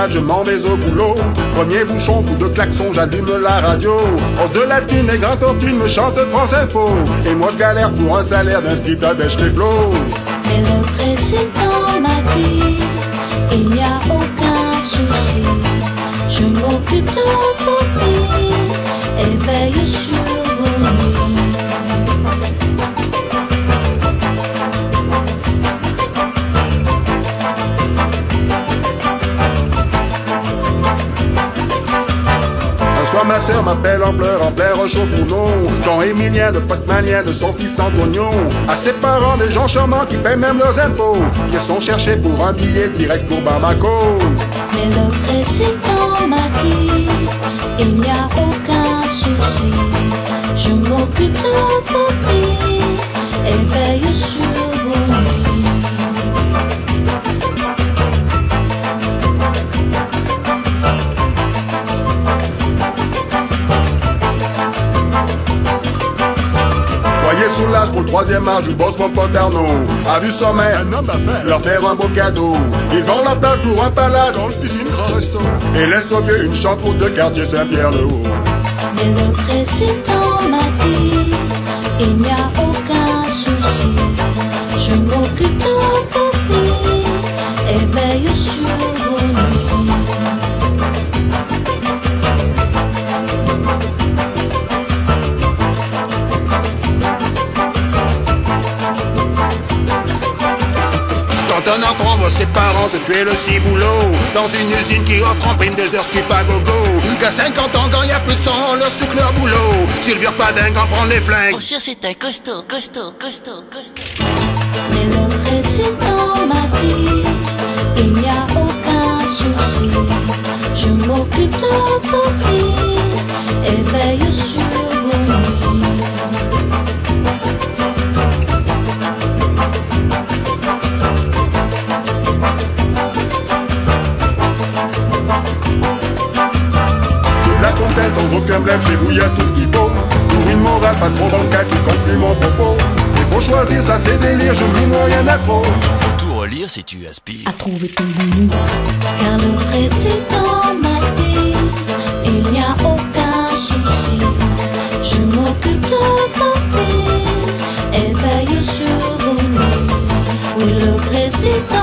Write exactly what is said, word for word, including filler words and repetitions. balade, je m'en vais au boulot. Premier bouchon, coup de klaxon, j'allume la radio. Hausse de la thune et grande fortune me chante France Info. Et moi je galère pour un salaire d'un skip à Dèch-les-Flots. Et le président m'a dit, il n'y a aucun souci. Je m'occupe de vos vies et veille sur vos nuits. Soit ma sœur m'appelle en pleurant, plaire au chauffourneau. Jean-Emilien, le pote malien de son fils Antonio. À ses parents, des gens charmants qui paient même leurs impôts, qui sont cherchés pour un billet direct pour Bamako. Mais le président m'a dit, il n'y a aucun souci. Je m'occupe de vos vies et veille sur vos nuits. Soulage pour le troisième âge, je bosse mon pote Arnaud. A vu son maire, un homme d'affaires, leur faire un beau cadeau. Ils vendent la plage pour un palace, dans le piscine grand resto, et laissent au vieux une chambre de quartier Saint-Pierre-le-Haut. Mais le président m'a dit, il n'y a aucun souci. Je m'occupe de vos vies et veille sur vos nuits. Quand un enfant voit ses parents se tuer le ciboulot dans une usine qui offre en prime des heures sup à gogo, qu'à cinquante ans, quand y a plus de sang, on leur sucre leur boulot. S'ils virent pas dingue, en prendre les flingues. Pour sûr, c'est un costaud, costaud, costaud, costaud. Mais le président m'a dit, il n'y a aucun souci. Je m'occupe de vos vies et veille sur vos nuits. Sans aucun blême, chez vous y a tout ce qu'il faut. Pour une morale pas trop bancale qui conclut mon propos. Mais pour choisir ça c'est délire, je m'y vois rien à trop. Faut tout relire si tu aspires à trouver ton boulot. Car le président m'a dit, il n'y a aucun souci. Je m'occupe de vos vies et veille sur vos nuits. Oui, le président